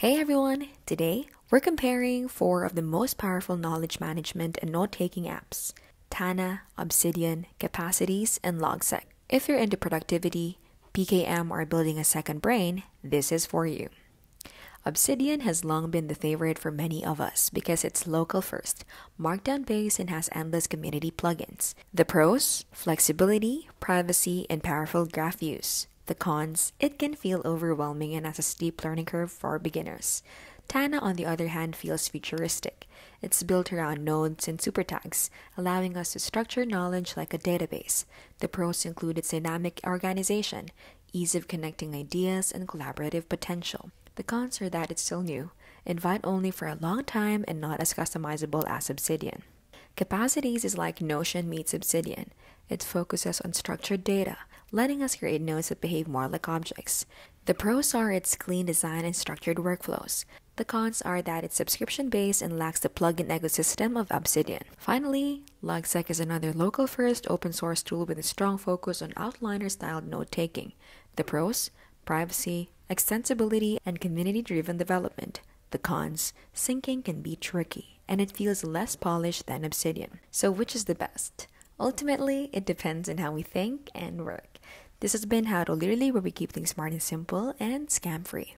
Hey everyone! Today, we're comparing four of the most powerful knowledge management and note-taking apps, Tana, Obsidian, Capacities, and Logseq. If you're into productivity, PKM, or building a second brain, this is for you. Obsidian has long been the favorite for many of us because it's local first, markdown-based, and has endless community plugins. The pros? Flexibility, privacy, and powerful graph views. The cons, it can feel overwhelming and has a steep learning curve for beginners. Tana, on the other hand, feels futuristic. It's built around nodes and supertags, allowing us to structure knowledge like a database. The pros include its dynamic organization, ease of connecting ideas, and collaborative potential. The cons are that it's still new, invite only for a long time, and not as customizable as Obsidian. Capacities is like Notion meets Obsidian. It focuses on structured data, letting us create nodes that behave more like objects. The pros are its clean design and structured workflows. The cons are that it's subscription-based and lacks the plugin ecosystem of Obsidian. Finally, Logseq is another local-first open-source tool with a strong focus on outliner-styled note-taking. The pros? Privacy, extensibility, and community-driven development. The cons? Syncing can be tricky, and it feels less polished than Obsidian. So which is the best? Ultimately, it depends on how we think and work. This has been How to Literally, where we keep things smart and simple and scam-free.